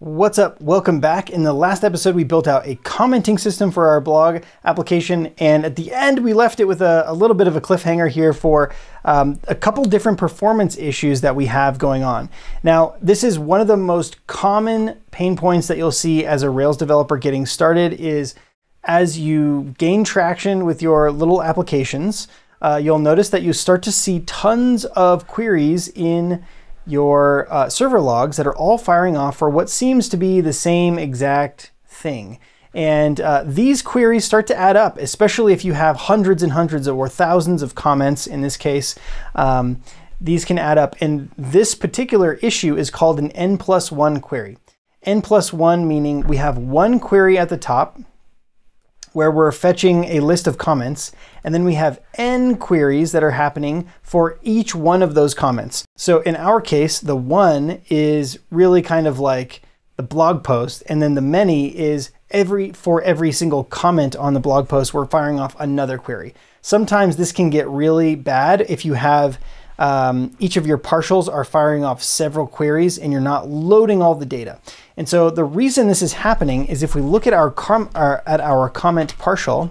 What's up? Welcome back. In the last episode, we built out a commenting system for our blog application. And at the end, we left it with a little bit of a cliffhanger here for a couple different performance issues that we have going on. Now, this is one of the most common pain points that you'll see as a Rails developer getting started is as you gain traction with your little applications, you'll notice that you start to see tons of queries in your server logs that are all firing off for what seems to be the same exact thing. And these queries start to add up, especially if you have hundreds and hundreds or thousands of comments in this case. These can add up. And this particular issue is called an N+1 query. N+1 meaning we have one query at the top where we're fetching a list of comments, and then we have n queries that are happening for each one of those comments. So in our case, the one is really kind of like the blog post, and then the many is for every single comment on the blog post, we're firing off another query. Sometimes this can get really bad if you have each of your partials are firing off several queries and you're not loading all the data. And so the reason this is happening is if we look at our comment partial,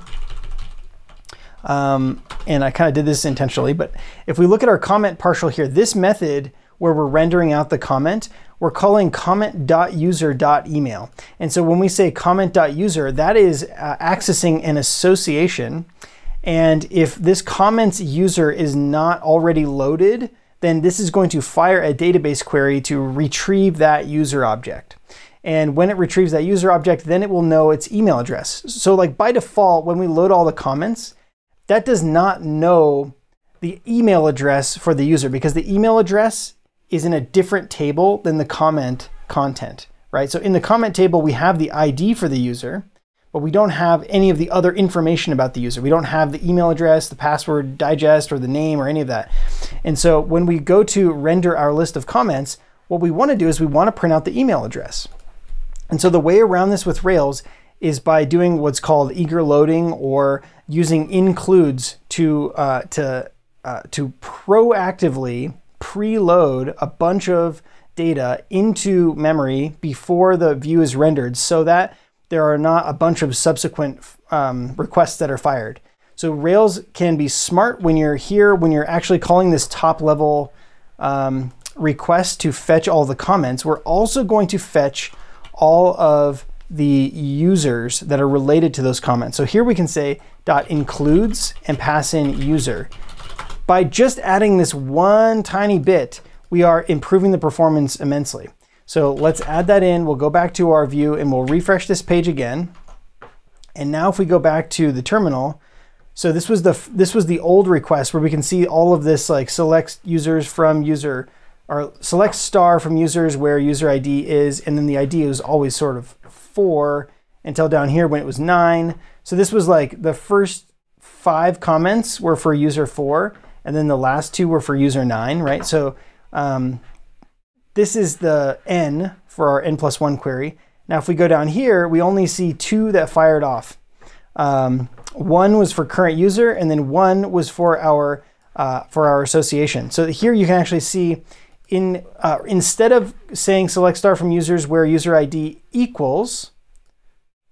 and I kind of did this intentionally, but if we look at our comment partial here, this method where we're rendering out the comment, we're calling comment.user.email. And so when we say comment.user, that is accessing an association. And if this comments user is not already loaded, then this is going to fire a database query to retrieve that user object. And when it retrieves that user object, then it will know its email address. So like by default, when we load all the comments, that does not know the email address for the user because the email address is in a different table than the comment content, right? So in the comment table, we have the ID for the user, but we don't have any of the other information about the user. We don't have the email address, the password digest, or the name, or any of that. And so when we go to render our list of comments, what we want to do is we want to print out the email address. And so the way around this with Rails is by doing what's called eager loading or using includes to proactively preload a bunch of data into memory before the view is rendered so that there are not a bunch of subsequent requests that are fired. So Rails can be smart when you're here, when you're actually calling this top level request to fetch all the comments. We're also going to fetch all of the users that are related to those comments. So here we can say .includes and pass in user. By just adding this one tiny bit, we are improving the performance immensely. So let's add that in. We'll go back to our view and we'll refresh this page again. And now if we go back to the terminal, so this was the old request where we can see all of this like select users from user or select star from users where user ID is. And then the ID was always sort of 4 until down here when it was 9. So this was like the first 5 comments were for user 4 and then the last 2 were for user 9, right? So, this is the N for our N+1 query. Now, if we go down here, we only see 2 that fired off. One was for current user, and then one was for our association. So here you can actually see instead of saying select star from users where user ID equals,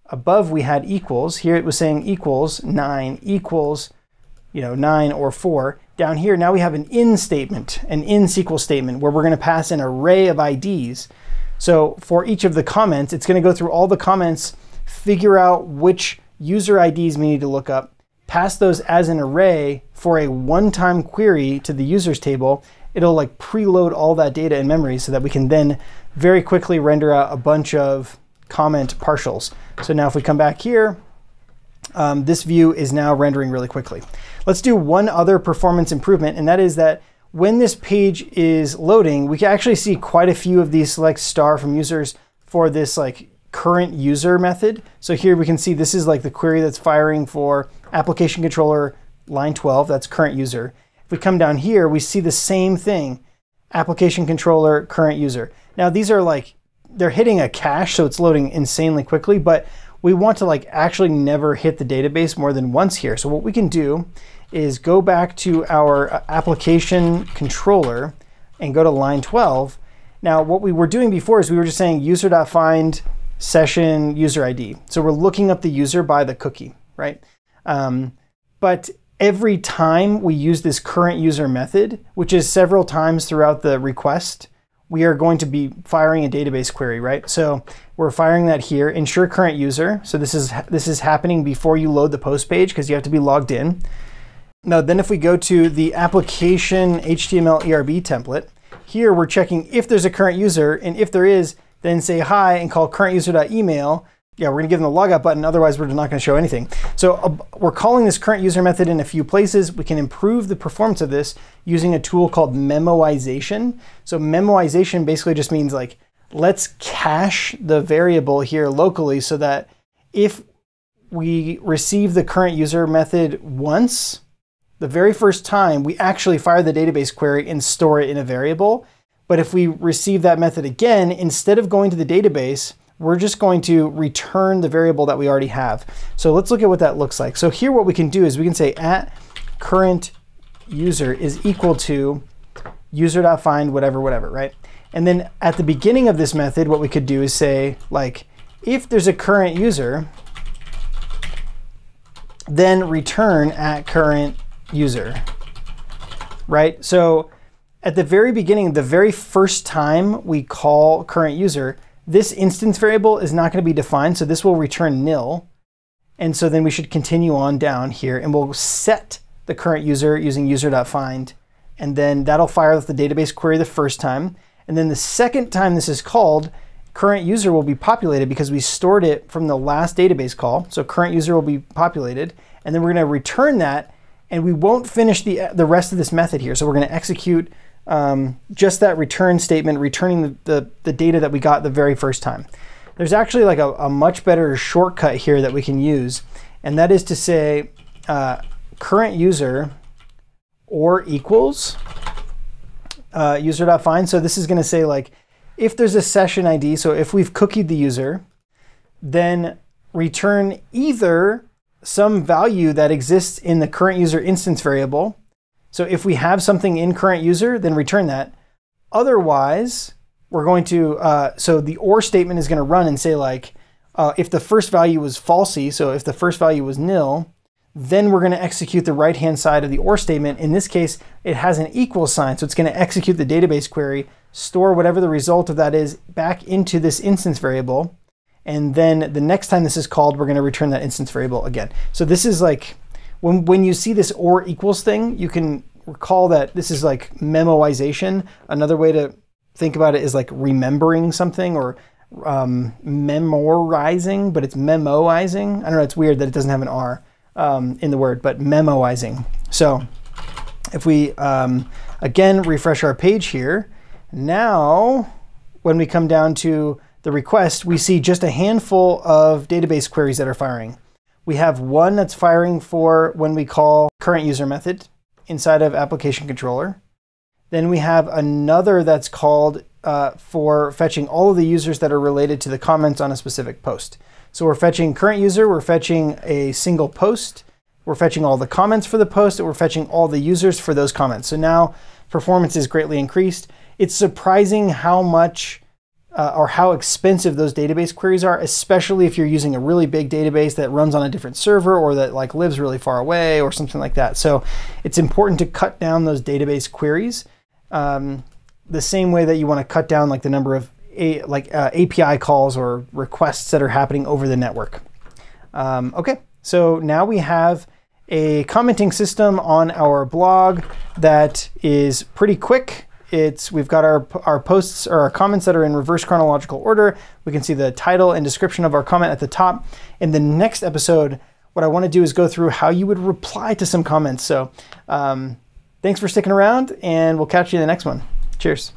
above we had equals. Here it was saying equals 9 equals 9 or 4. Down here, now we have an in statement, an in SQL statement where we're going to pass an array of IDs. So for each of the comments, it's going to go through all the comments, figure out which user IDs we need to look up, pass those as an array for a one-time query to the users table. It'll like preload all that data in memory so that we can then very quickly render out a bunch of comment partials. So now if we come back here, this view is now rendering really quickly. Let's do one other performance improvement, and that is that when this page is loading, we can actually see quite a few of these select star from users for this like current user method. So here we can see this is like the query that's firing for application controller line 12, that's current user. If we come down here, we see the same thing, application controller, current user. Now these are like, they're hitting a cache, so it's loading insanely quickly, but we want to like actually never hit the database more than once here. So what we can do is go back to our application controller and go to line 12. Now, what we were doing before is we were just saying user.find session user ID. So we're looking up the user by the cookie, right? But every time we use this current user method, which is several times throughout the request, we are going to be firing a database query, right? So we're firing that here, ensure current user. So this is happening before you load the post page because you have to be logged in. Now, then if we go to the application HTML ERB template, here we're checking if there's a current user, and if there is, then say hi and call current user.email. Yeah, we're gonna give them the logout button, otherwise we're not gonna show anything. So we're calling this current user method in a few places. We can improve the performance of this using a tool called memoization. So memoization basically just means like, let's cache the variable here locally so that if we receive the current user method once, the very first time we actually fire the database query and store it in a variable. But if we receive that method again, instead of going to the database, we're just going to return the variable that we already have. So let's look at what that looks like. So here what we can do is we can say @currentUser is equal to user.find whatever, whatever, right? And then at the beginning of this method, what we could do is say, like, if there's a current user, then return @currentUser, right? So at the very beginning, the very first time we call current user, this instance variable is not going to be defined, so this will return nil. And so then we should continue on down here, and we'll set the current user using user.find, and then that'll fire the database query the first time. And then the second time this is called, current user will be populated because we stored it from the last database call. So current user will be populated, and then we're going to return that, and we won't finish the rest of this method here. So we're going to execute just that return statement, returning the data that we got the very first time. There's actually like a much better shortcut here that we can use, and that is to say current user or equals user.find. So this is going to say like, if there's a session ID, so if we've cookied the user, then return either some value that exists in the current user instance variable. So if we have something in current user, then return that. Otherwise, we're going to, so the or statement is going to run and say like, if the first value was falsy, so if the first value was nil, then we're going to execute the right-hand side of the or statement. In this case, it has an equal sign, so it's going to execute the database query, store whatever the result of that is back into this instance variable. And then the next time this is called, we're going to return that instance variable again. So this is like, when you see this or equals thing, you can recall that this is like memoization. Another way to think about it is like remembering something or memorizing, but it's memoizing. I don't know, it's weird that it doesn't have an R in the word, but memoizing. So if we, again, refresh our page here, now when we come down to the request, we see just a handful of database queries that are firing. We have one that's firing for when we call current user method inside of application controller. Then we have another that's called for fetching all of the users that are related to the comments on a specific post. So we're fetching current user, we're fetching a single post, we're fetching all the comments for the post, and we're fetching all the users for those comments. So now performance is greatly increased. It's surprising how much or how expensive those database queries are, especially if you're using a really big database that runs on a different server or that like lives really far away or something like that. So it's important to cut down those database queries the same way that you want to cut down like the number of API calls or requests that are happening over the network. Okay, so now we have a commenting system on our blog that is pretty quick. We've got our posts or our comments that are in reverse chronological order. We can see the title and description of our comment at the top. In the next episode, what I want to do is go through how you would reply to some comments. So thanks for sticking around, and we'll catch you in the next one. Cheers.